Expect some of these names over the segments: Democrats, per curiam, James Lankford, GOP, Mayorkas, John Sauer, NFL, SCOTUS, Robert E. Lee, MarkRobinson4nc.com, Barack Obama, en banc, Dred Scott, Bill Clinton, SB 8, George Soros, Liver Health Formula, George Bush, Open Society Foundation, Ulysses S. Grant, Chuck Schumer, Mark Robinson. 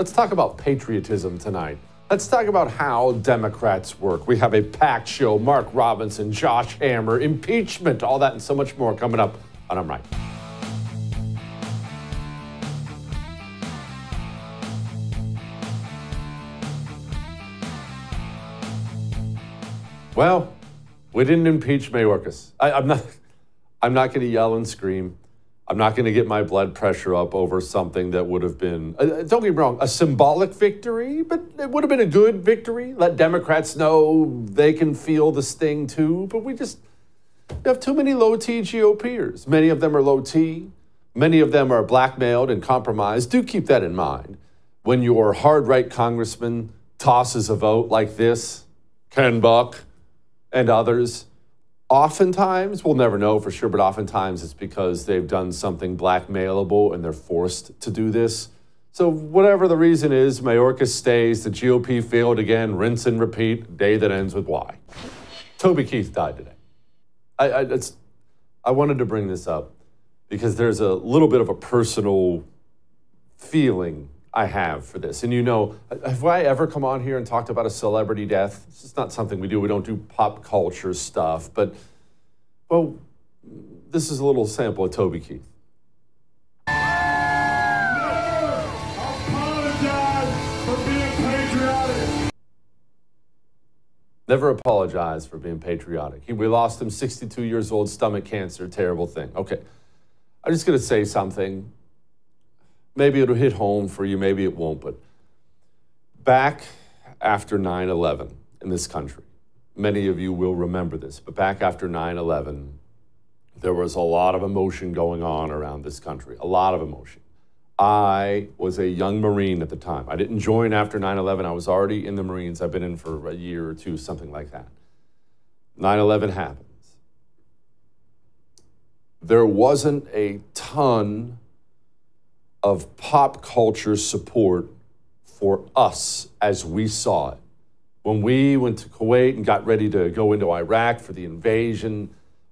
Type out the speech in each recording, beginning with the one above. Let's talk about patriotism tonight. Let's talk about how Democrats work. We have a packed show, Mark Robinson, Josh Hammer, impeachment, all that and so much more coming up on I'm Right. Well, we didn't impeach Mayorkas. I'm not going to yell and scream. I'm not going to get my blood pressure up over something that would have been, don't get me wrong, a symbolic victory, but it would have been a good victory. Let Democrats know they can feel the sting too, but we have too many low-T GOPers. Many of them are low-T. Many of them are blackmailed and compromised. Do keep that in mind. When your hard-right congressman tosses a vote like this, Ken Buck and others, oftentimes, we'll never know for sure, but oftentimes it's because they've done something blackmailable and they're forced to do this. So whatever the reason is, Mayorkas stays, the GOP failed again, rinse and repeat, day that ends with Y. Toby Keith died today. I wanted to bring this up because there's a little bit of a personal feeling I have for this. And you know, have I ever come on here and talked about a celebrity death? It's just not something we do. We don't do pop culture stuff, but, well, this is a little sample of Toby Keith. Never apologize for being patriotic. Never apologize for being patriotic. We lost him, 62 years old, stomach cancer, terrible thing. Okay, I'm just gonna say something. Maybe it'll hit home for you, maybe it won't, but back after 9/11 in this country, many of you will remember this, but back after 9/11, there was a lot of emotion going on around this country, a lot of emotion. I was a young Marine at the time. I didn't join after 9/11. I was already in the Marines. I've been in for a year or two, something like that. 9/11 happens. There wasn't a ton of pop culture support for us as we saw it. When we went to Kuwait and got ready to go into Iraq for the invasion,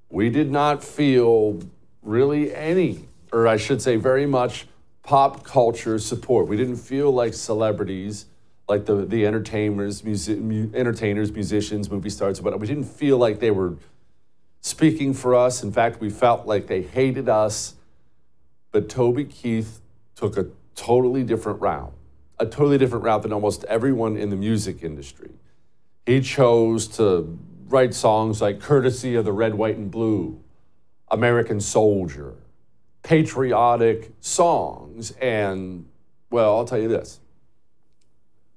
we did not feel really any, or I should say very much, pop culture support. We didn't feel like celebrities, like the entertainers, musicians, movie stars, but we didn't feel like they were speaking for us. In fact, we felt like they hated us. But Toby Keith took a totally different route, than almost everyone in the music industry. He chose to write songs like Courtesy of the Red, White, and Blue, American Soldier, patriotic songs. And, well, I'll tell you this.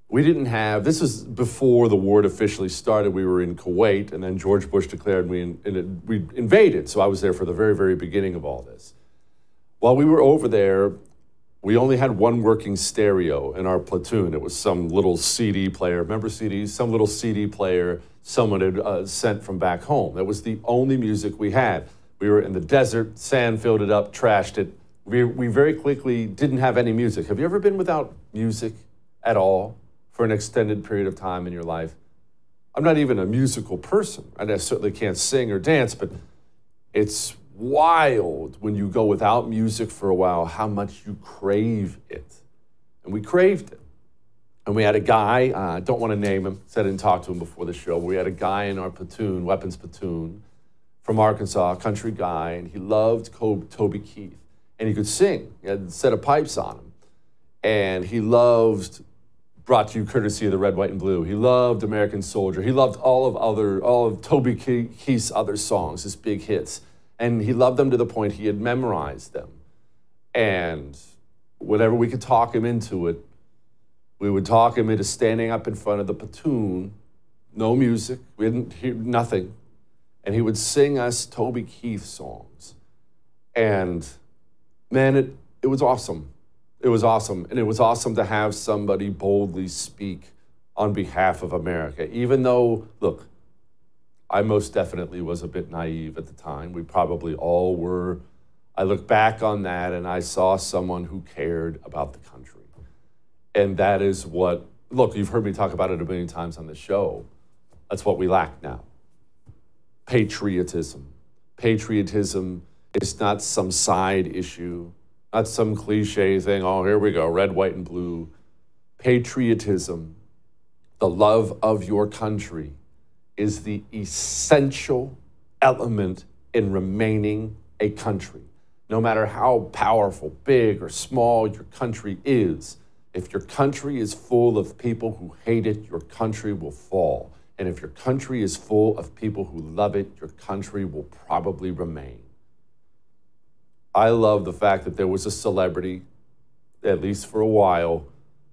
We didn't have, this is before the war officially started. We were in Kuwait, and then George Bush declared we invaded. So I was there for the very, very beginning of all this. While we were over there, we only had one working stereo in our platoon. It was some little CD player. Remember CDs? Some little CD player someone had sent from back home. That was the only music we had. We were in the desert, sand filled it up, trashed it. We very quickly didn't have any music. Have you ever been without music at all for an extended period of time in your life? I'm not even a musical person, and I certainly can't sing or dance, but it's wild when you go without music for a while, how much you crave it. And we craved it. And we had a guy, I don't want to name him, said I didn't talk to him before the show. We had a guy in our platoon, weapons platoon, from Arkansas, a country guy, and he loved Toby Keith. And he could sing. He had a set of pipes on him. And he loved Brought to You Courtesy of the Red, White, and Blue. He loved American Soldier. He loved all of Toby Keith's other songs, his big hits. And he loved them to the point he had memorized them. And whenever we could talk him into it, we would talk him into standing up in front of the platoon, no music, we didn't hear nothing. And he would sing us Toby Keith songs. And man, it was awesome. It was awesome. And it was awesome to have somebody boldly speak on behalf of America, even though, look, I most definitely was a bit naive at the time. We probably all were. I look back on that and I saw someone who cared about the country. And that is what, look, you've heard me talk about it a million times on the show. That's what we lack now. Patriotism. Patriotism is not some side issue, not some cliche thing, oh, here we go, red, white, and blue. patriotism, the love of your country, is the essential element in remaining a country. No matter how powerful, big, or small your country is, if your country is full of people who hate it, your country will fall. And if your country is full of people who love it, your country will probably remain. I love the fact that there was a celebrity, at least for a while,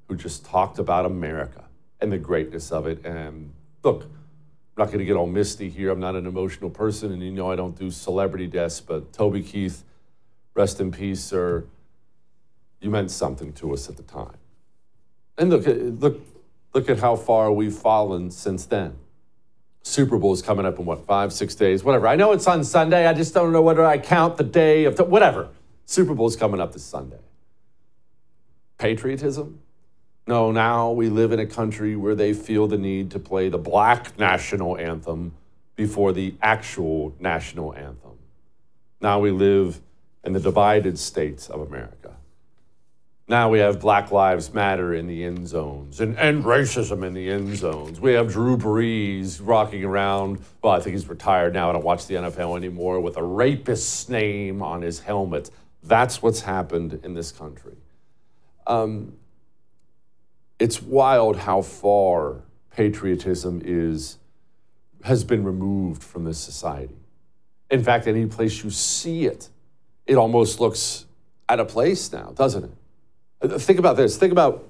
who just talked about America and the greatness of it. And look, I'm not going to get all misty here. I'm not an emotional person, and you know I don't do celebrity deaths, but Toby Keith, rest in peace, sir. You meant something to us at the time. And look at how far we've fallen since then. Super Bowl is coming up in, what, 5, 6 days, whatever. I know it's on Sunday. I just don't know whether I count the day of, whatever. Super Bowl is coming up this Sunday. Patriotism? No, now we live in a country where they feel the need to play the black national anthem before the actual national anthem. Now we live in the divided states of America. Now we have Black Lives Matter in the end zones and racism in the end zones. We have Drew Brees rocking around. Well, I think he's retired now. I don't watch the NFL anymore, with a rapist's name on his helmet. That's what's happened in this country. It's wild how far patriotism has been removed from this society. In fact, any place you see it, it almost looks out of place now, doesn't it? Think about this. Think about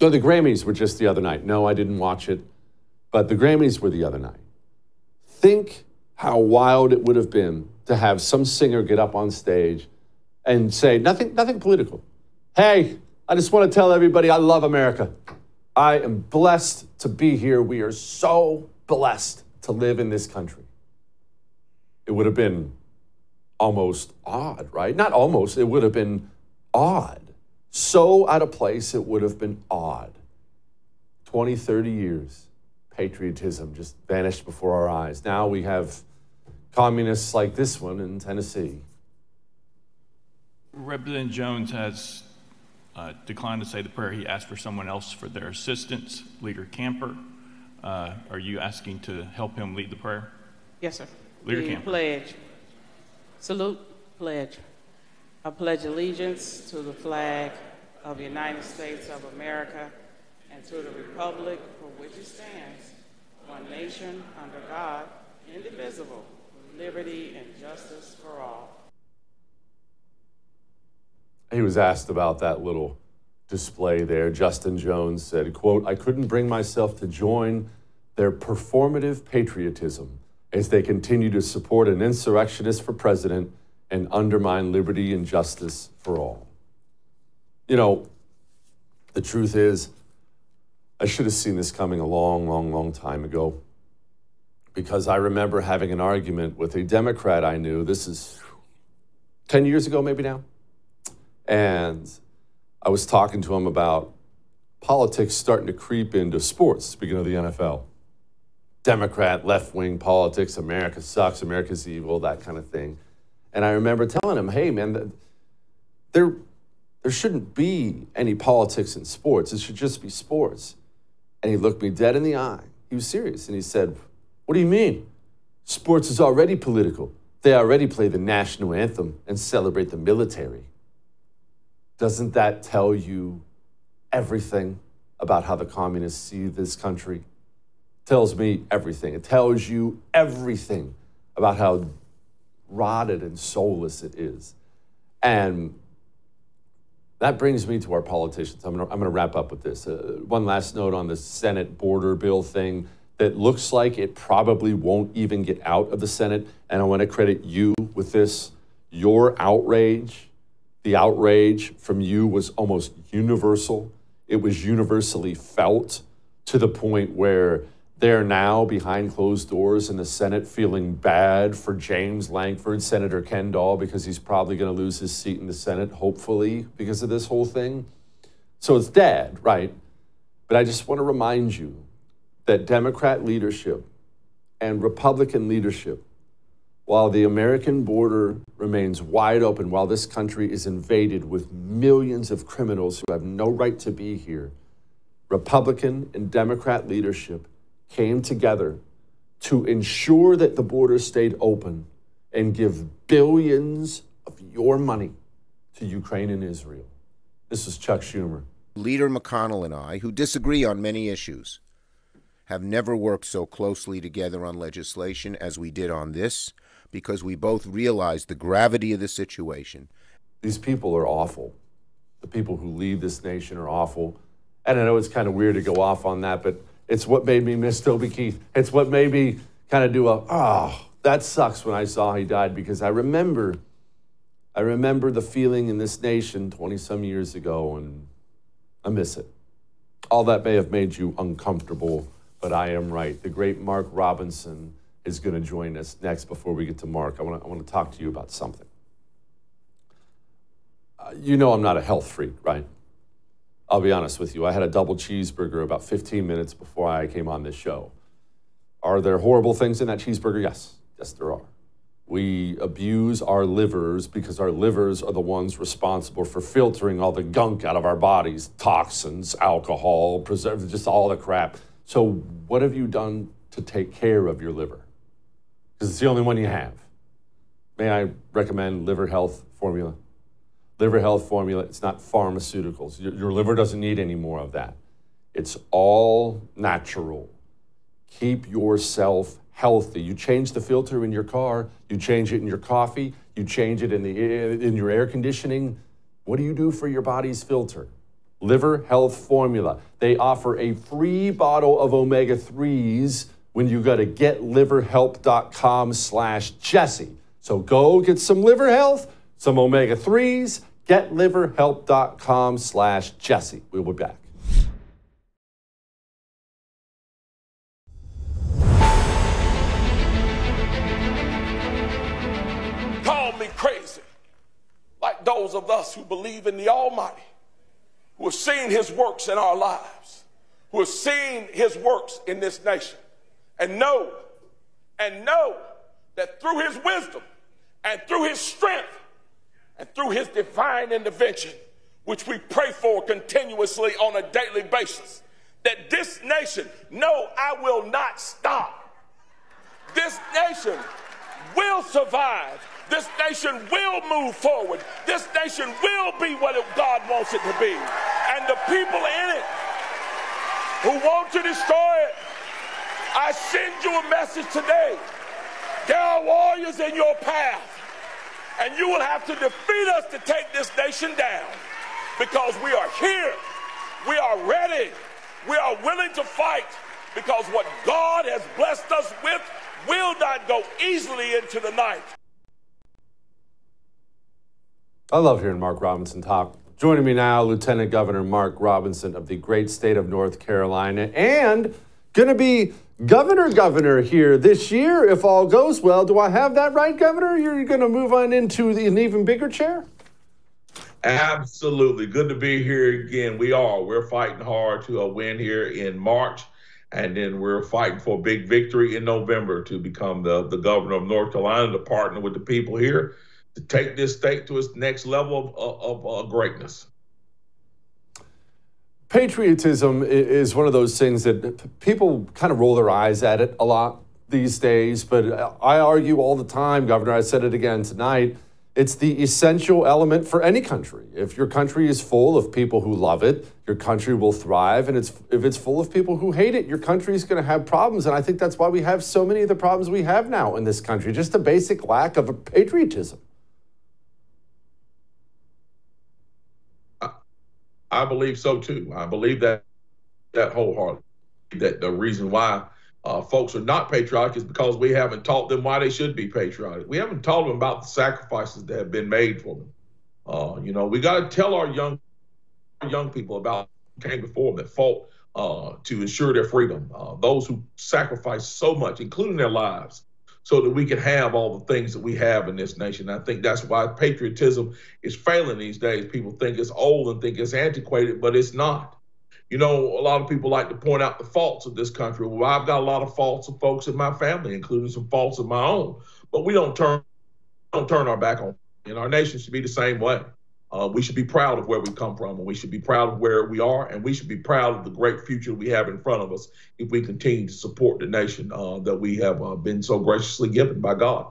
the Grammys were just the other night. No, I didn't watch it, but the Grammys were the other night. Think how wild it would have been to have some singer get up on stage and say, nothing political. Hey, I just want to tell everybody I love America. I am blessed to be here. We are so blessed to live in this country. It would have been almost odd, right? Not almost, it would have been odd. So out of place, it would have been odd. 20, 30 years, patriotism just vanished before our eyes. Now we have communists like this one in Tennessee. Representative Jones has declined to say the prayer. He asked for someone else for their assistance, Leader Camper. Are you asking to help him lead the prayer? Yes, sir. Leader Camper. Pledge. Salute. Pledge. I pledge allegiance to the flag of the United States of America and to the republic for which it stands, one nation under God, indivisible, with liberty and justice for all. He was asked about that little display there. Justin Jones said, quote, "I couldn't bring myself to join their performative patriotism as they continue to support an insurrectionist for president and undermine liberty and justice for all." You know, the truth is, I should have seen this coming a long, long, long time ago, because I remember having an argument with a Democrat I knew. This is 10 years ago, maybe now. And I was talking to him about politics starting to creep into sports, speaking of the NFL. Democrat, left-wing politics, America sucks, America's evil, that kind of thing. And I remember telling him, hey, man, there shouldn't be any politics in sports. It should just be sports. And he looked me dead in the eye. He was serious. And he said, what do you mean? Sports is already political. They already play the national anthem and celebrate the military. Doesn't that tell you everything about how the communists see this country? It tells me everything. It tells you everything about how rotted and soulless it is. And that brings me to our politicians. I'm going to wrap up with this. One last note on the Senate border bill thing that looks like it probably won't even get out of the Senate. And I want to credit you with this. Your outrage, the outrage from you was almost universal. It was universally felt to the point where they're now behind closed doors in the Senate feeling bad for James Lankford, Senator Ken Buck, because he's probably going to lose his seat in the Senate, hopefully, because of this whole thing. So it's dead, right? But I just want to remind you that Democrat leadership and Republican leadership, while the American border remains wide open, while this country is invaded with millions of criminals who have no right to be here, Republican and Democrat leadership came together to ensure that the border stayed open and give billions of your money to Ukraine and Israel. This is Chuck Schumer. Leader McConnell and I, who disagree on many issues, have never worked so closely together on legislation as we did on this, because we both realize the gravity of the situation. These people are awful. The people who lead this nation are awful. And I know it's kind of weird to go off on that, but it's what made me miss Toby Keith. It's what made me kind of do a, oh, that sucks when I saw he died, because I remember the feeling in this nation 20-some years ago, and I miss it. All that may have made you uncomfortable, but I am right. The great Mark Robinson is going to join us next. Before we get to Mark, I want to talk to you about something. You know I'm not a health freak, right? I'll be honest with you. I had a double cheeseburger about 15 minutes before I came on this show. Are there horrible things in that cheeseburger? Yes. Yes, there are. We abuse our livers because our livers are the ones responsible for filtering all the gunk out of our bodies. Toxins, alcohol, preservatives, just all the crap. So what have you done to take care of your liver? Because it's the only one you have. May I recommend Liver Health Formula? Liver Health Formula, it's not pharmaceuticals. Your liver doesn't need any more of that. It's all natural. Keep yourself healthy. You change the filter in your car, you change it in your coffee, you change it in your air conditioning. What do you do for your body's filter? Liver Health Formula. They offer a free bottle of omega-3s when you go to getliverhelp.com/Jesse. So go get some liver health, some omega-3s, getliverhelp.com/Jesse. We'll be back. Call me crazy, like those of us who believe in the Almighty, who have seen his works in our lives, who have seen his works in this nation, and know that through his wisdom and through his strength and through his divine intervention, which we pray for continuously on a daily basis, that this nation, no, I will not stop. This nation will survive. This nation will move forward. This nation will be what God wants it to be. And the people in it who want to destroy it, I send you a message today. There are warriors in your path, and you will have to defeat us to take this nation down, because we are here. We are ready. We are willing to fight, because what God has blessed us with will not go easily into the night. I love hearing Mark Robinson talk. Joining me now, Lieutenant Governor Mark Robinson of the great state of North Carolina, and gonna be governor here this year if all goes well. Do I have that right, Governor? You're gonna move on into an even bigger chair? Absolutely. Good to be here again. We are. We're fighting hard to win here in March, and then we're fighting for a big victory in November to become the governor of North Carolina, to partner with the people here to take this state to its next level of greatness. Patriotism is one of those things that people kind of roll their eyes at it a lot these days, but I argue all the time, Governor, I said it again tonight, it's the essential element for any country. If your country is full of people who love it, your country will thrive, and if it's full of people who hate it, your country is going to have problems, and I think that's why we have so many of the problems we have now in this country, just a basic lack of patriotism. I believe so too. I believe that wholeheartedly, that the reason why folks are not patriotic is because we haven't taught them why they should be patriotic. We haven't taught them about the sacrifices that have been made for them. You know, we got to tell our young people about who came before them that fought to ensure their freedom. Those who sacrificed so much, including their lives, so that we can have all the things that we have in this nation. I think that's why patriotism is failing these days. People think it's old and think it's antiquated, but it's not. You know, a lot of people like to point out the faults of this country. Well, I've got a lot of faults of folks in my family, including some faults of my own, but we don't turn our back on, and our nation should be the same way. We should be proud of where we come from, and we should be proud of where we are, and we should be proud of the great future we have in front of us if we continue to support the nation that we have been so graciously given by God.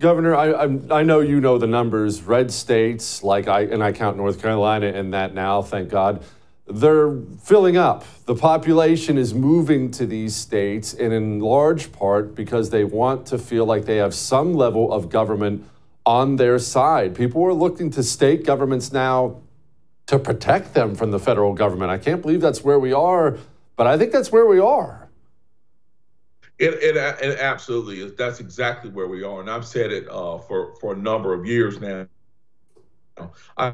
Governor, I know you know the numbers. Red states, like I count North Carolina in that now, thank God, they're filling up. The population is moving to these states, and in large part because they want to feel like they have some level of government on their side. People are looking to state governments now to protect them from the federal government. I can't believe that's where we are, but I think that's where we are. It absolutely is. That's exactly where we are, and I've said it for a number of years now. I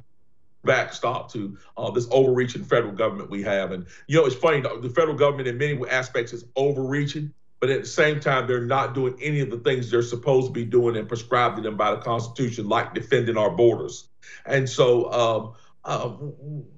backstop to this overreaching federal government we have, and you know, it's funny. The federal government, in many aspects, is overreaching, but at the same time, they're not doing any of the things they're supposed to be doing and prescribed to them by the Constitution, like defending our borders. And so,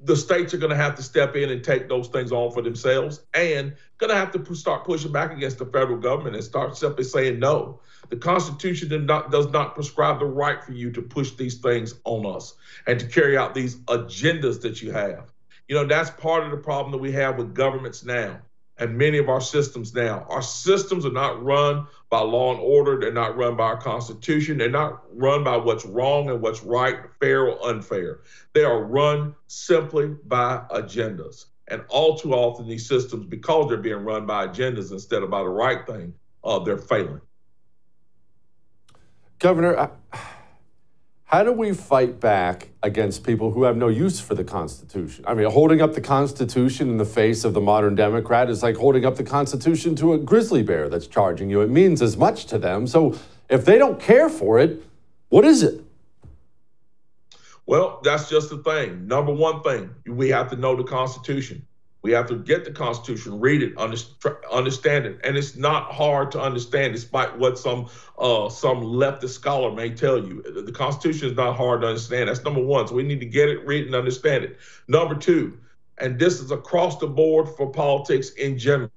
the states are going to have to step in and take those things on for themselves, and going to have to start pushing back against the federal government and start simply saying no. The Constitution does not prescribe the right for you to push these things on us and to carry out these agendas that you have. You know, that's part of the problem that we have with governments now and many of our systems now. Our systems are not run by law and order. They're not run by our Constitution. They're not run by what's wrong and what's right, fair or unfair. They are run simply by agendas. And all too often these systems, because they're being run by agendas instead of by the right thing, they're failing. Governor, how do we fight back against people who have no use for the Constitution? I mean, holding up the Constitution in the face of the modern Democrat is like holding up the Constitution to a grizzly bear that's charging you. It means as much to them. So if they don't care for it, what is it? Well, that's just the thing. Number one thing, we have to know the Constitution. We have to get the Constitution, read it, understand it. And it's not hard to understand, despite what some leftist scholar may tell you. The Constitution is not hard to understand. That's number one. So we need to get it, read it, and understand it. Number two, and this is across the board for politics in general,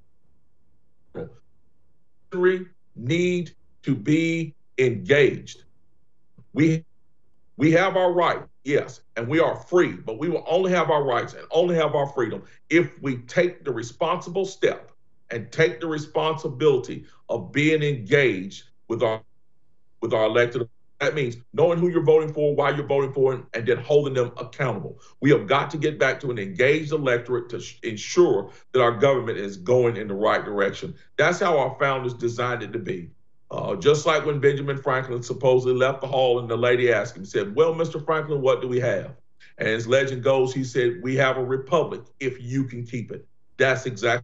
we need to be engaged. We have our right. Yes, and we are free, but we will only have our rights and only have our freedom if we take the responsible step and take the responsibility of being engaged with our elected. That means knowing who you're voting for, why you're voting for it, and then holding them accountable. We have got to get back to an engaged electorate to ensure that our government is going in the right direction. That's how our founders designed it to be. Just like when Benjamin Franklin supposedly left the hall and the lady asked him, said, well, Mr. Franklin, what do we have? And as legend goes, he said, we have a republic if you can keep it. That's exactly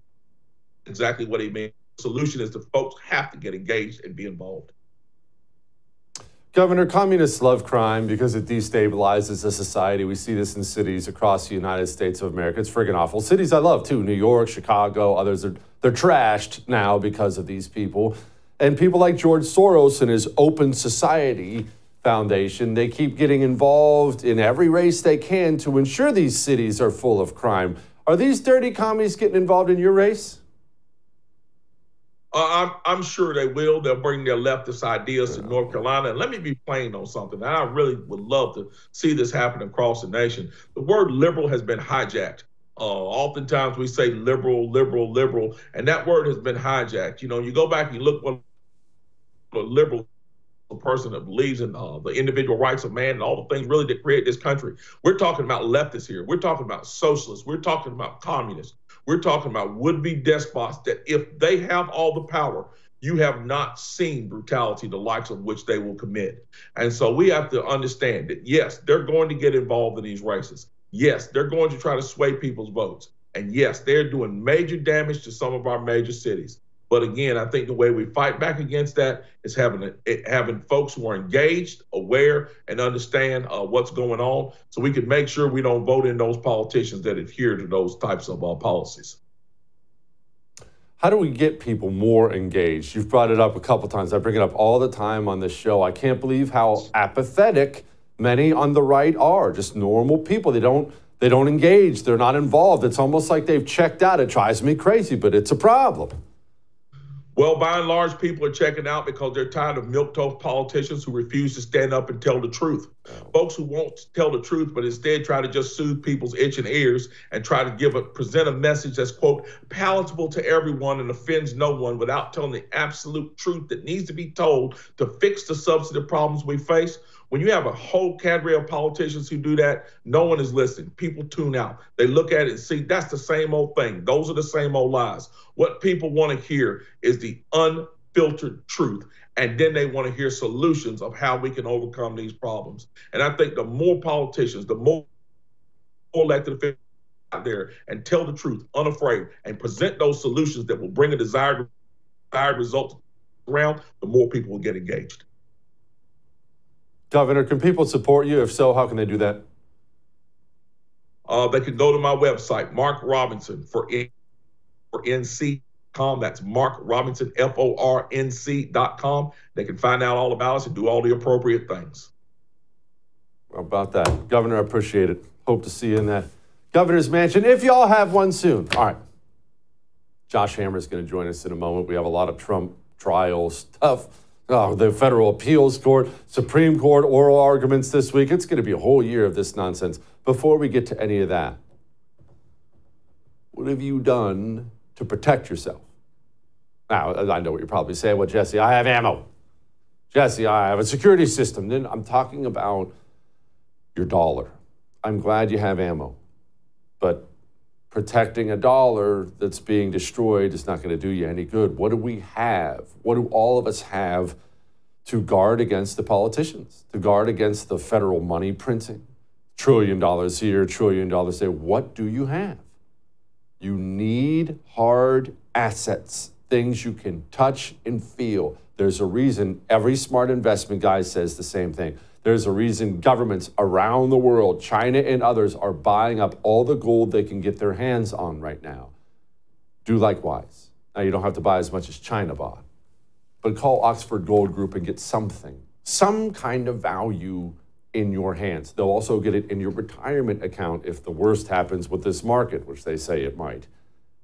what he meant. The solution is the folks have to get engaged and be involved. Governor, communists love crime because it destabilizes a society. We see this in cities across the United States of America. It's friggin' awful. Cities I love, too. New York, Chicago, others, they're trashed now because of these people. And people like George Soros and his Open Society Foundation, they keep getting involved in every race they can to ensure these cities are full of crime. Are these dirty commies getting involved in your race? I'm sure they will. They'll bring their leftist ideas to North Carolina. And let me be plain on something. I really would love to see this happen across the nation. The word liberal has been hijacked. Oftentimes we say liberal, liberal, liberal, and that word has been hijacked. You know, you go back and you look what a liberal person that believes in the individual rights of man and all the things really that create this country. We're talking about leftists here. We're talking about socialists. We're talking about communists. We're talking about would-be despots that if they have all the power, you have not seen brutality, the likes of which they will commit. And so we have to understand that, yes, they're going to get involved in these races. Yes, they're going to try to sway people's votes. And yes, they're doing major damage to some of our major cities. But again, I think the way we fight back against that is having folks who are engaged, aware, and understand what's going on, so we can make sure we don't vote in those politicians that adhere to those types of policies. How do we get people more engaged? You've brought it up a couple times. I bring it up all the time on this show. I can't believe how apathetic many on the right are. Just normal people. They don't engage. They're not involved. It's almost like they've checked out. It drives me crazy, but it's a problem. Well, by and large, people are checking out because they're tired of milquetoast politicians who refuse to stand up and tell the truth. Folks who won't tell the truth, but instead try to just soothe people's itching ears and try to present a message that's, quote, palatable to everyone and offends no one without telling the absolute truth that needs to be told to fix the substantive problems we face. When you have a whole cadre of politicians who do that, no one is listening. People tune out. They look at it and see that's the same old thing. Those are the same old lies. What people want to hear is the unfiltered truth. And then they want to hear solutions of how we can overcome these problems. And I think the more politicians, the more elected officials out there and tell the truth unafraid and present those solutions that will bring a desired result around, the more people will get engaged. Governor, can people support you? If so, how can they do that? They can go to my website, MarkRobinson4nc.com. That's Mark Robinson, F-O-R-N-C.com. They can find out all about us and do all the appropriate things. About that. Governor, I appreciate it. Hope to see you in that governor's mansion, if y'all have one soon. All right. Josh Hammer is going to join us in a moment. We have a lot of Trump trial stuff. Oh, the federal appeals court, Supreme Court, oral arguments this week. It's going to be a whole year of this nonsense. Before we get to any of that, what have you done to protect yourself? Now, I know what you're probably saying. Well, Jesse, I have ammo. Jesse, I have a security system. Then I'm talking about your dollar. I'm glad you have ammo. But protecting a dollar that's being destroyed is not going to do you any good. What do we have? What do all of us have to guard against the politicians, to guard against the federal money printing? $1 trillion here, $1 trillion there. What do you have? You need hard assets, things you can touch and feel. There's a reason every smart investment guy says the same thing. There's a reason governments around the world, China and others, are buying up all the gold they can get their hands on right now. Do likewise. Now, you don't have to buy as much as China bought, but call Oxford Gold Group and get something, some kind of value in your hands. They'll also get it in your retirement account if the worst happens with this market, which they say it might.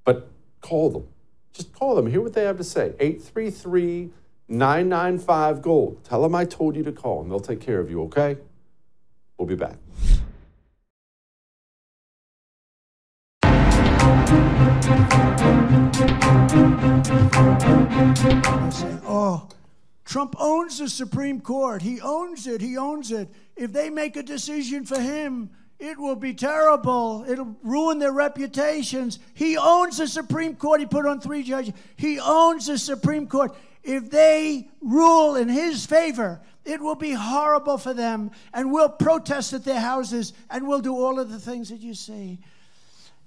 But call them. Just call them. Hear what they have to say. 833 995 Gold. Tell them I told you to call, and they'll take care of you, okay? We'll be back. Oh, Trump owns the Supreme Court. He owns it. He owns it. If they make a decision for him, it will be terrible. It'll ruin their reputations. He owns the Supreme Court. He put on 3 judges. He owns the Supreme Court. If they rule in his favor, it will be horrible for them, and we'll protest at their houses, and we'll do all of the things that you see.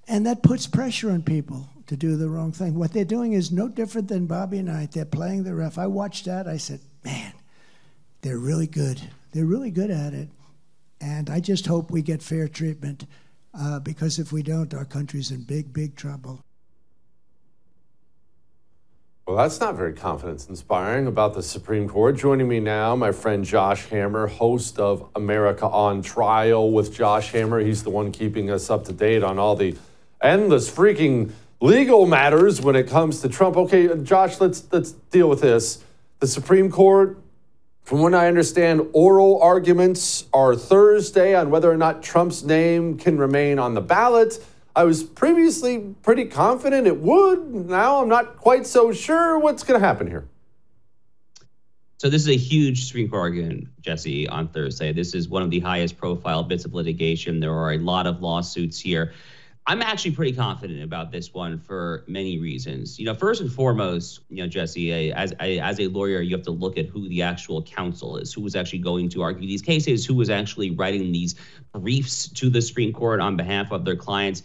And that puts pressure on people to do the wrong thing. What they're doing is no different than Bobby and I. They're playing the ref. I watched that. I said, man, they're really good. They're really good at it. And I just hope we get fair treatment, because if we don't, our country's in big, big trouble. Well, that's not very confidence-inspiring about the Supreme Court. Joining me now, my friend Josh Hammer, host of America on Trial with Josh Hammer. He's the one keeping us up to date on all the endless freaking legal matters when it comes to Trump. Okay, Josh, let's deal with this. The Supreme Court, from what I understand, oral arguments are Thursday on whether or not Trump's name can remain on the ballot. I was previously pretty confident it would. Now I'm not quite so sure what's going to happen here. So this is a huge Supreme Court argument, Jesse, on Thursday. This is one of the highest profile bits of litigation. There are a lot of lawsuits here. I'm actually pretty confident about this one for many reasons. You know, first and foremost, you know, Jesse, as a lawyer, you have to look at who the actual counsel is, who was actually going to argue these cases, who was actually writing these briefs to the Supreme Court on behalf of their clients.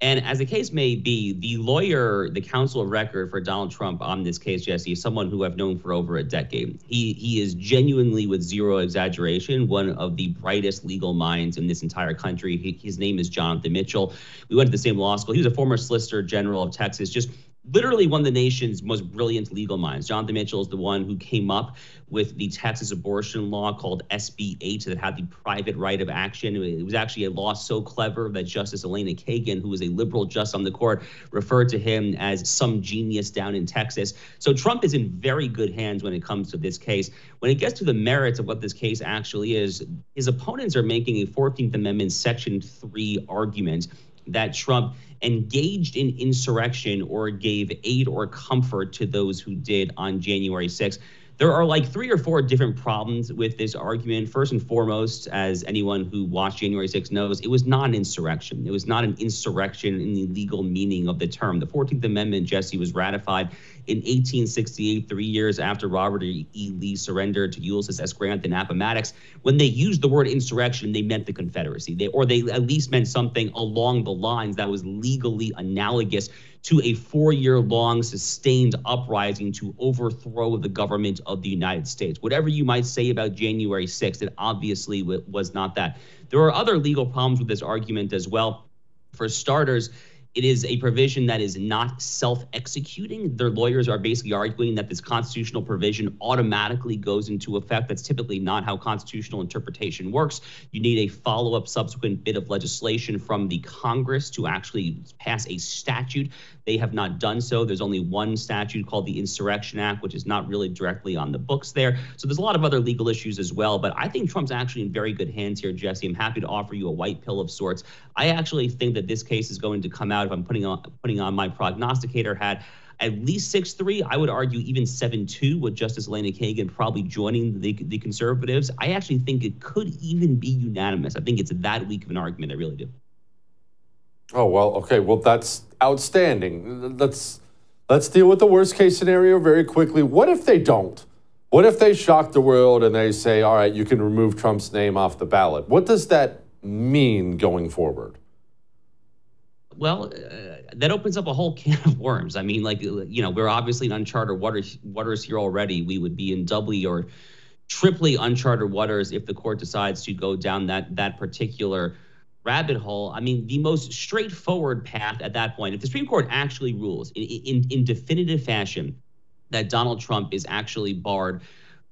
And as the case may be, the lawyer, the counsel of record for Donald Trump on this case, Jesse, is someone who I've known for over a decade. He is genuinely, with zero exaggeration, one of the brightest legal minds in this entire country. His name is Jonathan Mitchell. We went to the same law school. He was a former Solicitor General of Texas. Just literally one of the nation's most brilliant legal minds. Jonathan Mitchell is the one who came up with the Texas abortion law called SB 8 that had the private right of action. It was actually a law so clever that Justice Elena Kagan, who was a liberal just on the court, referred to him as some genius down in Texas. So Trump is in very good hands when it comes to this case. When it gets to the merits of what this case actually is, his opponents are making a 14th Amendment Section 3 argument that Trump engaged in insurrection or gave aid or comfort to those who did on January 6th. There are like 3 or 4 different problems with this argument. First and foremost, as anyone who watched January 6th knows, it was not an insurrection. It was not an insurrection in the legal meaning of the term. The 14th Amendment, Jesse, was ratified in 1868, 3 years after Robert E. Lee surrendered to Ulysses S. Grant in Appomattox. When they used the word insurrection, they meant the Confederacy. They at least meant something along the lines that was legally analogous to a 4-year-long sustained uprising to overthrow the government of the United States. Whatever you might say about January 6th, it obviously was not that. There are other legal problems with this argument as well. For starters, it is a provision that is not self-executing. Their lawyers are basically arguing that this constitutional provision automatically goes into effect. That's typically not how constitutional interpretation works. You need a follow-up subsequent bit of legislation from the Congress to actually pass a statute. They have not done so. There's only one statute called the Insurrection Act, which is not really directly on the books there. So there's a lot of other legal issues as well. But I think Trump's actually in very good hands here, Jesse. I'm happy to offer you a white pill of sorts. I actually think that this case is going to come out, if I'm putting on my prognosticator hat, at least 6-3. I would argue even 7-2 with Justice Elena Kagan probably joining the conservatives. I actually think it could even be unanimous. I think it's that weak of an argument. I really do. Oh, well, okay. Well, that's outstanding. Let's deal with the worst case scenario very quickly. What if they don't? What if they shock the world and they say, all right, you can remove Trump's name off the ballot? What does that mean going forward? Well, that opens up a whole can of worms. I mean, like, you know, we're obviously in uncharted waters here already. We would be in doubly or triply uncharted waters if the court decides to go down that particular rabbit hole. I mean, the most straightforward path at that point, if the Supreme Court actually rules in definitive fashion that Donald Trump is actually barred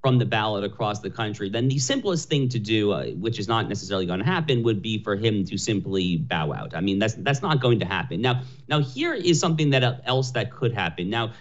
from the ballot across the country, then the simplest thing to do, which is not necessarily going to happen, would be for him to simply bow out. I mean, that's not going to happen. Now here is something else that could happen. Now,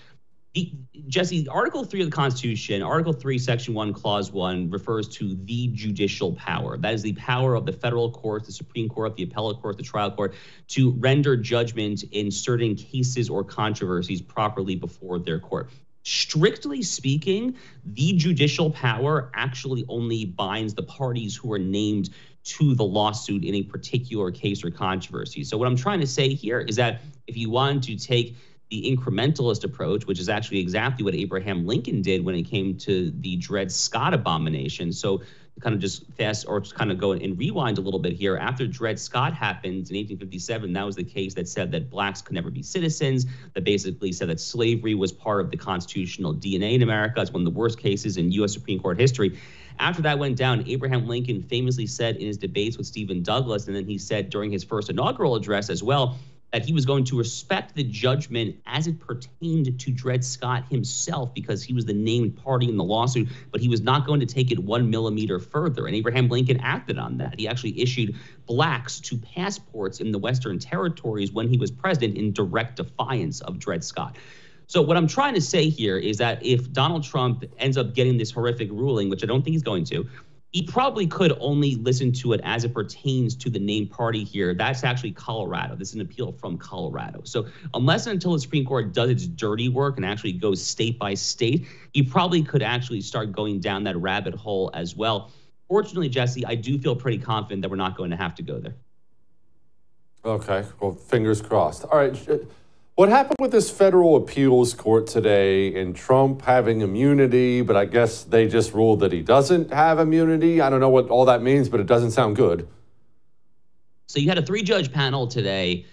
Jesse, Article 3 of the Constitution, Article 3, Section 1, Clause 1, refers to the judicial power. That is the power of the federal courts, the Supreme Court, the appellate court, the trial court, to render judgment in certain cases or controversies properly before their court. Strictly speaking, the judicial power actually only binds the parties who are named to the lawsuit in a particular case or controversy. So what I'm trying to say here is that if you want to take the incrementalist approach, which is actually exactly what Abraham Lincoln did when it came to the Dred Scott abomination. So kind of just fast or just kind of go and rewind a little bit here. After Dred Scott happened in 1857, that was the case that said that blacks could never be citizens, that basically said that slavery was part of the constitutional DNA in America. It's one of the worst cases in U.S. Supreme Court history. After that went down, Abraham Lincoln famously said in his debates with Stephen Douglas, and then he said during his first inaugural address as well, that he was going to respect the judgment as it pertained to Dred Scott himself because he was the named party in the lawsuit, but he was not going to take it 1 millimeter further. And Abraham Lincoln acted on that. He actually issued blacks to passports in the Western territories when he was president in direct defiance of Dred Scott. So what I'm trying to say here is that if Donald Trump ends up getting this horrific ruling, which I don't think he's going to, he probably could only listen to it as it pertains to the named party here. That's actually Colorado. This is an appeal from Colorado. So unless and until the Supreme Court does its dirty work and actually goes state by state, he probably could actually start going down that rabbit hole as well. Fortunately, Jesse, I do feel pretty confident that we're not going to have to go there. Okay. Well, fingers crossed. All right. What happened with this federal appeals court today and Trump having immunity, but I guess they just ruled that he doesn't have immunity? I don't know what all that means, but it doesn't sound good. So you had a 3-judge panel today.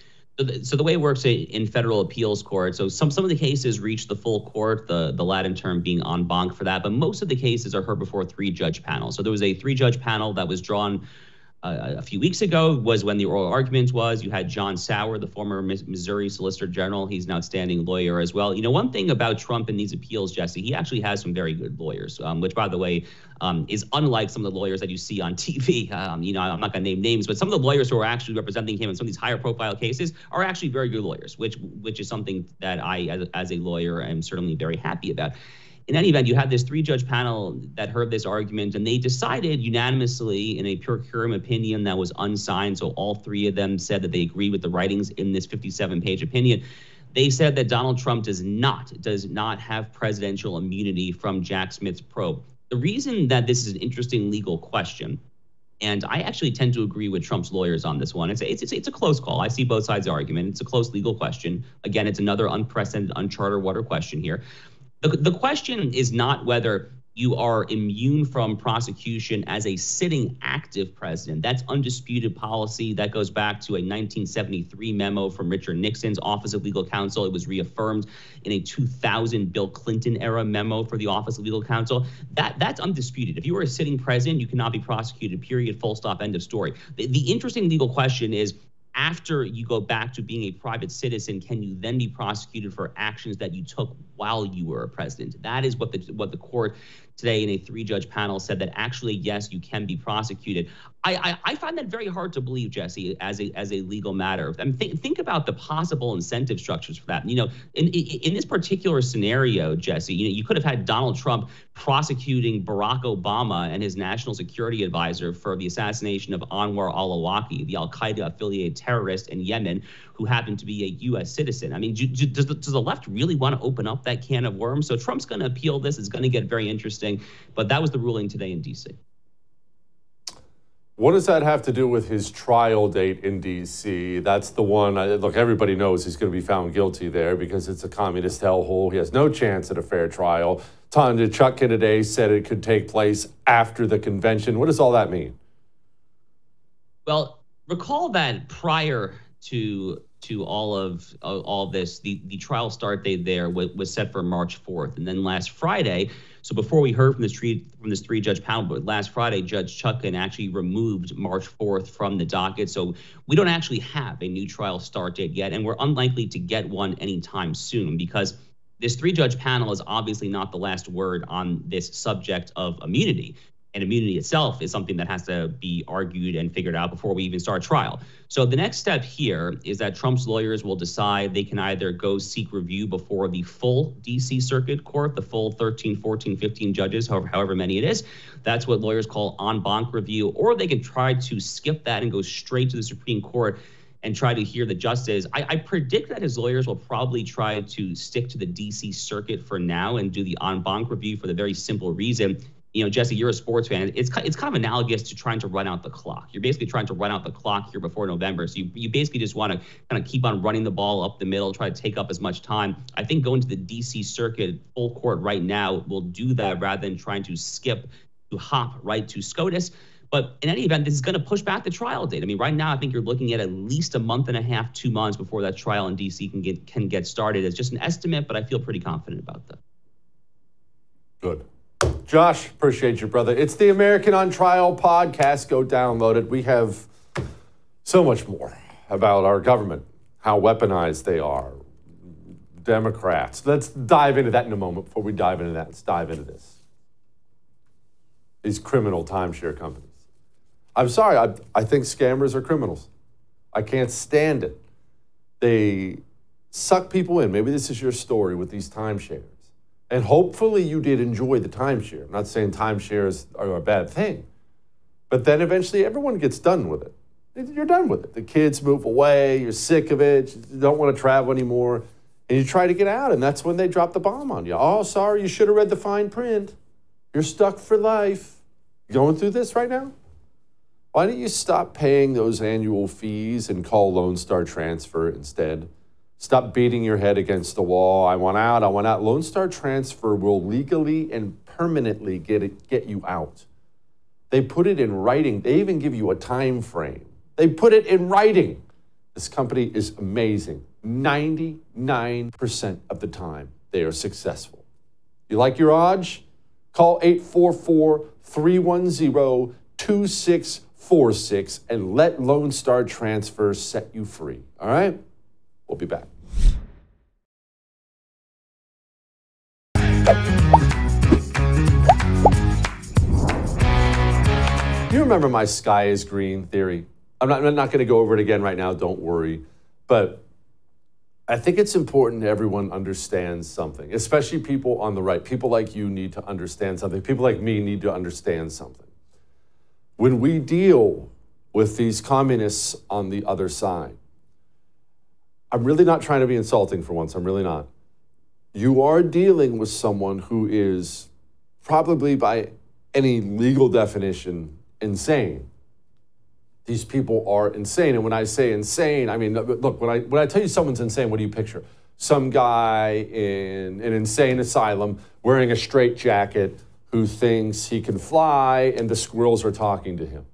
So the way it works in federal appeals court, so some of the cases reach the full court, the Latin term being en banc for that, but most of the cases are heard before a 3-judge panel. So there was a 3-judge panel that was drawn a few weeks ago was when the oral argument was. You had John Sauer, the former Missouri Solicitor General. He's an outstanding lawyer as well. You know, one thing about Trump in these appeals, Jesse, he actually has some very good lawyers, which, by the way, is unlike some of the lawyers that you see on TV. You know, I'm not going to name names, but some of the lawyers who are actually representing him in some of these higher profile cases are actually very good lawyers, which is something that I, as a lawyer, am certainly very happy about. In any event, you had this three-judge panel that heard this argument, and they decided unanimously in a per curiam opinion that was unsigned, so all three of them said that they agreed with the writings in this 57-page opinion. They said that Donald Trump does not have presidential immunity from Jack Smith's probe. The reason that this is an interesting legal question, and I actually tend to agree with Trump's lawyers on this one. It's a close call. I see both sides of the argument. It's a close legal question. Again, it's another unprecedented, uncharted water question here. The question is not whether you are immune from prosecution as a sitting active president. That's undisputed policy. That goes back to a 1973 memo from Richard Nixon's Office of Legal Counsel. It was reaffirmed in a 2000 Bill Clinton era memo for the Office of Legal Counsel. That's undisputed. If you are a sitting president, you cannot be prosecuted, period, full stop, end of story. The interesting legal question is, after you go back to being a private citizen, can you then be prosecuted for actions that you took while you were a president? That is what the court today in a three-judge panel said, that actually, yes, you can be prosecuted. I find that very hard to believe, Jesse, as a legal matter. I mean, think about the possible incentive structures for that. You know, in this particular scenario, Jesse, you know, you could have had Donald Trump prosecuting Barack Obama and his national security advisor for the assassination of Anwar al-Awlaki, the al-Qaeda-affiliated terrorist in Yemen, who happened to be a U.S. citizen. I mean, does the left really want to open up that can of worms? So Trump's going to appeal this. It's going to get very interesting. But that was the ruling today in D.C. What does that have to do with his trial date in D.C.? That's the one. Look, everybody knows he's going to be found guilty there because it's a communist hellhole. He has no chance at a fair trial. Tanya Chutkan today said it could take place after the convention. What does all that mean? Well, recall that prior to all this, the trial start date there was set for March 4th. And then last Friday, so before we heard from this three-judge panel, but last Friday, Judge Chutkan actually removed March 4th from the docket. So we don't actually have a new trial start date yet, and we're unlikely to get one anytime soon, because this three-judge panel is obviously not the last word on this subject of immunity. And immunity itself is something that has to be argued and figured out before we even start trial. So the next step here is that Trump's lawyers will decide they can either go seek review before the full D.C. Circuit Court, the full 13, 14, 15 judges, however many it is. That's what lawyers call en banc review. Or they can try to skip that and go straight to the Supreme Court and try to hear the justice. I predict that his lawyers will probably try to stick to the D.C. Circuit for now and do the en banc review for the very simple reason. You know, Jesse, you're a sports fan. It's kind of analogous to trying to run out the clock. You're basically trying to run out the clock here before November. So you basically just want to kind of keep on running the ball up the middle, try to take up as much time. I think going to the D.C. Circuit full court right now will do that rather than trying to skip to hop right to SCOTUS. But in any event, this is going to push back the trial date. I mean, right now, I think you're looking at least a month and a half, 2 months before that trial in D.C. can get started. It's just an estimate, but I feel pretty confident about that. Good. Josh, appreciate you, brother. It's the American on Trial podcast. Go download it. We have so much more about our government, how weaponized they are, Democrats. Let's dive into that in a moment. Before we dive into that, let's dive into this. These criminal timeshare companies. I'm sorry, I think scammers are criminals. I can't stand it. They suck people in. Maybe this is your story with these timeshares. And hopefully you did enjoy the timeshare. I'm not saying timeshares are a bad thing. But then eventually everyone gets done with it. You're done with it. The kids move away. You're sick of it. You don't want to travel anymore. And you try to get out. And that's when they drop the bomb on you. Oh, sorry, you should have read the fine print. You're stuck for life. Going through this right now? Why don't you stop paying those annual fees and call Lone Star Transfer instead? Stop beating your head against the wall. I want out, I want out. Lone Star Transfer will legally and permanently get you out. They put it in writing. They even give you a time frame. They put it in writing. This company is amazing. 99% of the time, they are successful. You like your odds? Call 844-310-2644. 866-446 and let Lone Star Transfer set you free. All right? We'll be back. You remember my sky is green theory? I'm not going to go over it again right now, don't worry. But I think it's important everyone understands something, especially people on the right. People like you need to understand something. People like me need to understand something. When we deal with these communists on the other side, I'm really not trying to be insulting for once. I'm really not. You are dealing with someone who is probably by any legal definition insane. These people are insane. And when I say insane, I mean, look, when I tell you someone's insane, what do you picture? Some guy in an insane asylum wearing a straitjacket who thinks he can fly and the squirrels are talking to him,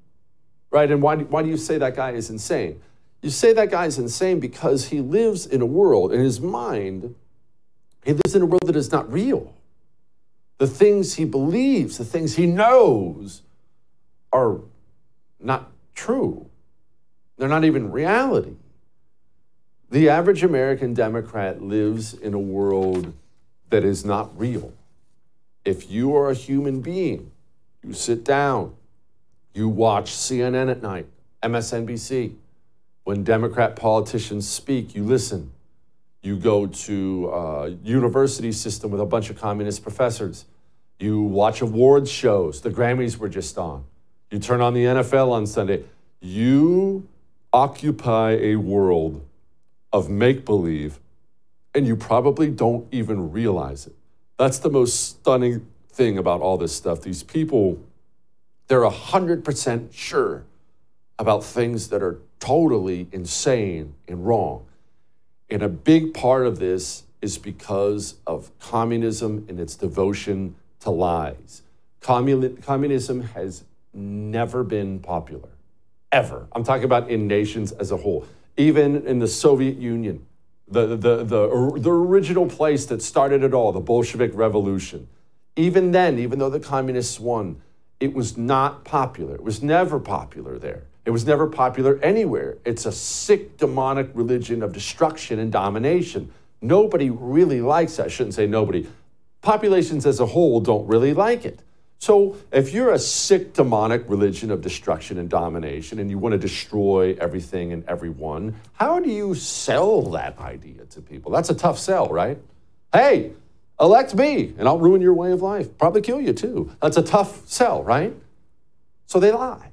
right? And why do you say that guy is insane? You say that guy is insane because he lives in a world, in his mind, he lives in a world that is not real. The things he believes, the things he knows are not true. They're not even reality. The average American Democrat lives in a world that is not real. If you are a human being, you sit down, you watch CNN at night, MSNBC. When Democrat politicians speak, you listen. You go to a university system with a bunch of communist professors. You watch awards shows. The Grammys were just on. You turn on the NFL on Sunday. You occupy a world of make-believe, and you probably don't even realize it. That's the most stunning thing about all this stuff. These people, they're 100% sure about things that are totally insane and wrong. And a big part of this is because of communism and its devotion to lies. Communism has never been popular, ever. I'm talking about in nations as a whole. Even in the Soviet Union, the original place that started it all, the Bolshevik Revolution. Even then, even though the communists won, it was not popular. It was never popular there. It was never popular anywhere. It's a sick, demonic religion of destruction and domination. Nobody really likes that. I shouldn't say nobody. Populations as a whole don't really like it. So if you're a sick, demonic religion of destruction and domination and you want to destroy everything and everyone, how do you sell that idea to people? That's a tough sell, right? Hey, elect me and I'll ruin your way of life. Probably kill you too. That's a tough sell, right? So they lie.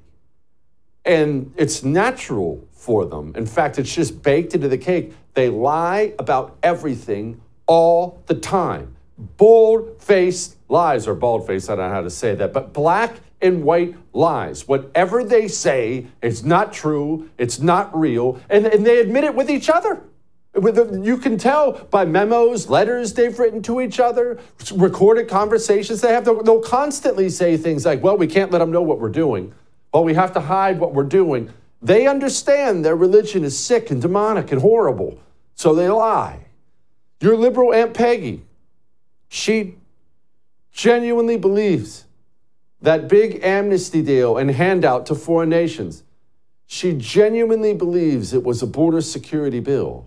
And it's natural for them. In fact, it's just baked into the cake. They lie about everything all the time. Bold-faced lies, or bald-faced, I don't know how to say that, but black and white lies. Whatever they say, it's not true, it's not real, and they admit it with each other. You can tell by memos, letters they've written to each other, recorded conversations they have. They'll constantly say things like, well, we can't let them know what we're doing. Well, we have to hide what we're doing. They understand their religion is sick and demonic and horrible, so they lie. Your liberal Aunt Peggy, she genuinely believes that big amnesty deal and handout to foreign nations. She genuinely believes it was a border security bill.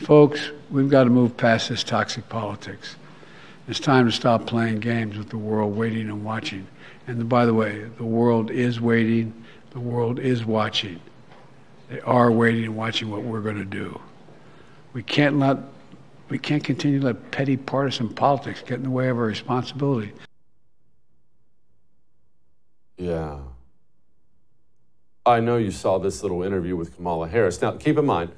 Folks, we've got to move past this toxic politics. It's time to stop playing games with the world waiting and watching. And by the way, the world is waiting, the world is watching. They are waiting and watching what we're going to do. We can't continue to let petty partisan politics get in the way of our responsibility. Yeah. I know you saw this little interview with Kamala Harris. Now, keep in mind,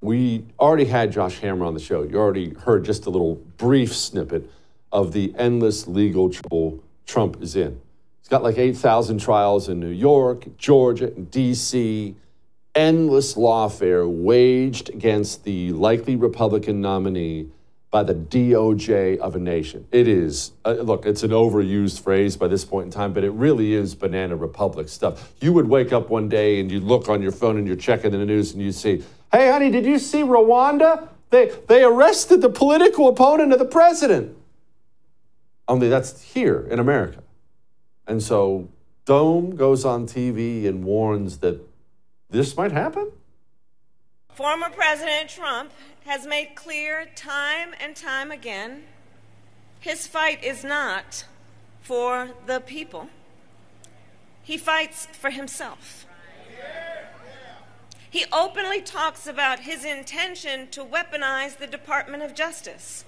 we already had Josh Hammer on the show. You already heard just a little brief snippet of the endless legal trouble Trump is in. He's got like 8,000 trials in New York, Georgia, and D.C. Endless lawfare waged against the likely Republican nominee by the DOJ of a nation. It is, look, it's an overused phrase by this point in time, but it really is banana republic stuff. You would wake up one day and you'd look on your phone and you're checking the news and you see, hey, honey, did you see Rwanda? They arrested the political opponent of the president. Only that's here in America. And so Dome goes on TV and warns that this might happen? Former President Trump has made clear time and time again his fight is not for the people. He fights for himself. He openly talks about his intention to weaponize the Department of Justice.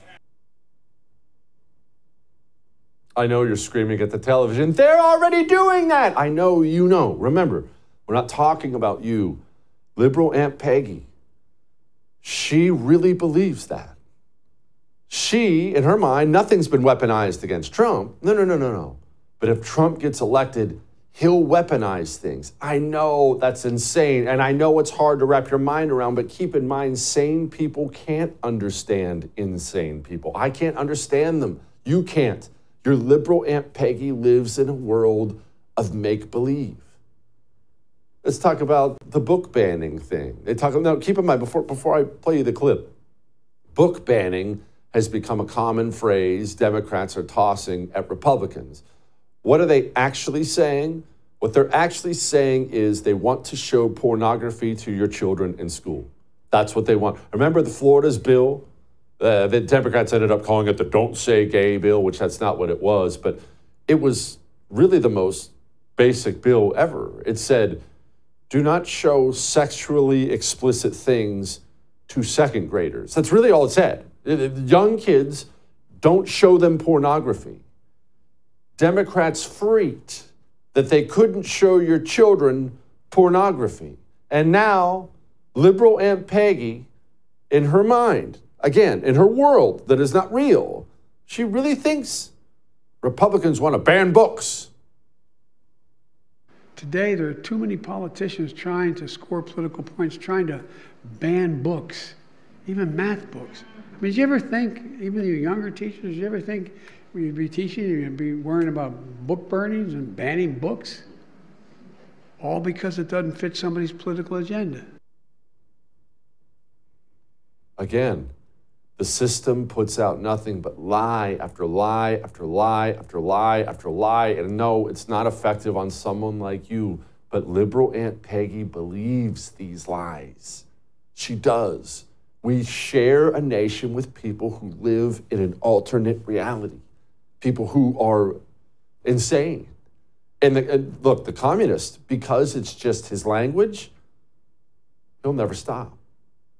I know you're screaming at the television, they're already doing that. I know you know. Remember, we're not talking about you. Liberal Aunt Peggy, she really believes that. She, in her mind, nothing's been weaponized against Trump. No. But if Trump gets elected, he'll weaponize things. I know that's insane, and I know it's hard to wrap your mind around, but keep in mind, sane people can't understand insane people. I can't understand them. You can't. Your liberal Aunt Peggy lives in a world of make-believe. Let's talk about the book banning thing. They talk about, now keep in mind, before I play you the clip, book banning has become a common phrase Democrats are tossing at Republicans. What are they actually saying? What they're actually saying is they want to show pornography to your children in school. That's what they want. Remember the Florida's bill? The Democrats ended up calling it the Don't Say Gay bill, which that's not what it was, but it was really the most basic bill ever. It said, do not show sexually explicit things to second graders. That's really all it said. Young kids, don't show them pornography. Democrats freaked that they couldn't show your children pornography. And now, liberal Aunt Peggy, in her mind, again, in her world that is not real, she really thinks Republicans want to ban books. Today, there are too many politicians trying to score political points, trying to ban books, even math books. I mean, did you ever think, even your younger teachers, did you ever think when you'd be teaching, you'd be worrying about book burnings and banning books? All because it doesn't fit somebody's political agenda. Again, the system puts out nothing but lie after lie after lie after lie after lie. And no, it's not effective on someone like you, but liberal Aunt Peggy believes these lies. She does. We share a nation with people who live in an alternate reality, people who are insane. And look, the communist, because it's just his language, he'll never stop.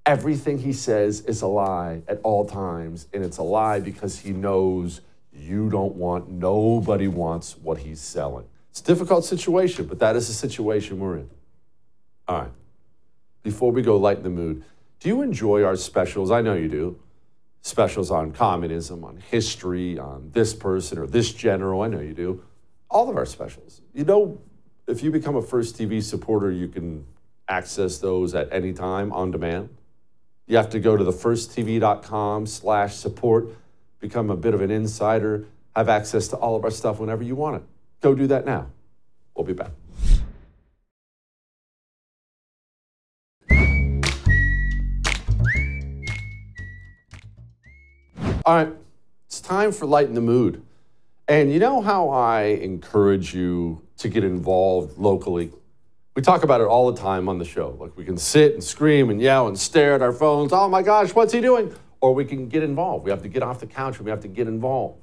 Everything he says is a lie at all times, and it's a lie because he knows you don't want, nobody wants what he's selling. It's a difficult situation, but that is the situation we're in. All right, before we go lighten the mood, do you enjoy our specials? I know you do. Specials on communism, on history, on this person or this general, I know you do. All of our specials. You know, if you become a First TV supporter, you can access those at any time on demand. You have to go to thefirsttv.com/support, become a bit of an insider, have access to all of our stuff whenever you want it. Go do that now. We'll be back. All right, it's time for Lighten the Mood. And you know how I encourage you to get involved locally? We talk about it all the time on the show. Like, we can sit and scream and yell and stare at our phones. Oh my gosh, what's he doing? Or we can get involved. We have to get off the couch and we have to get involved.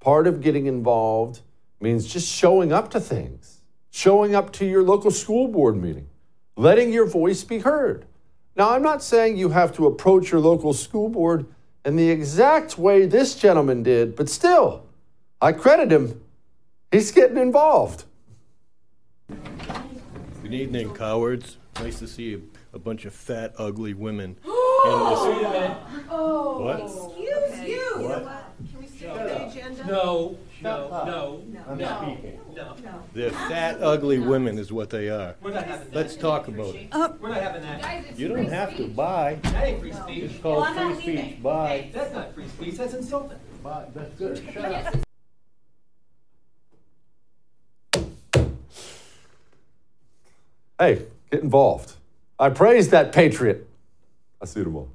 Part of getting involved means just showing up to things, showing up to your local school board meeting, letting your voice be heard. Now, I'm not saying you have to approach your local school board in the exact way this gentleman did, but still, I credit him. He's getting involved. Good evening, cowards. Nice to see a bunch of fat, ugly women. In this... Oh, what? Excuse okay. you. What? Can we stick on the agenda? No. They're fat, ugly women is what they are. We're not having that. Let's talk about it. We're not having that. Guys, you don't have speech. To buy. That ain't free speech. It's called free speech. Anything. Buy. Hey, that's not free speech. That's insulting. Buy. That's good. Shut up. Hey, get involved. I praise that patriot. I see them all.